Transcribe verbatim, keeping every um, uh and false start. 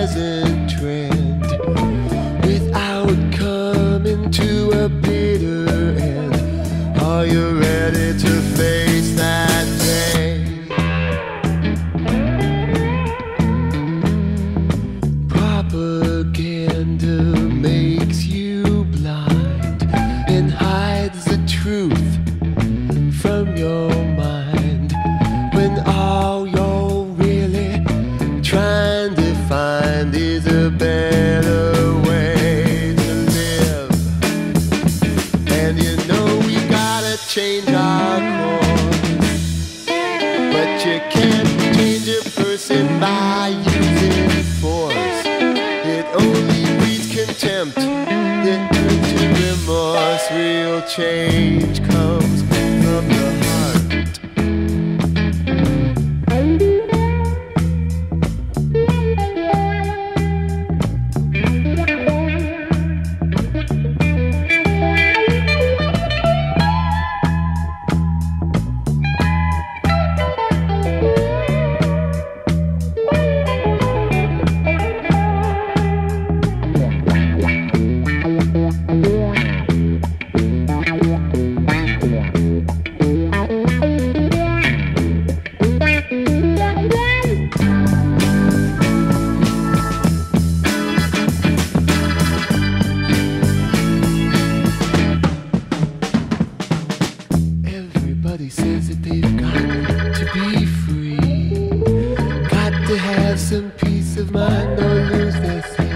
present trend without coming to a bitter end. Are you ready to face that pain? Propaganda makes you blind and hides the truth from your mind, when all your is a better way to live. And you know we gotta change our course, but you can't change a person by using force. It only breeds contempt, it turns to remorse. Real change comes from the heart. Says that they've got to be free, got to have some peace of mind or lose their sense.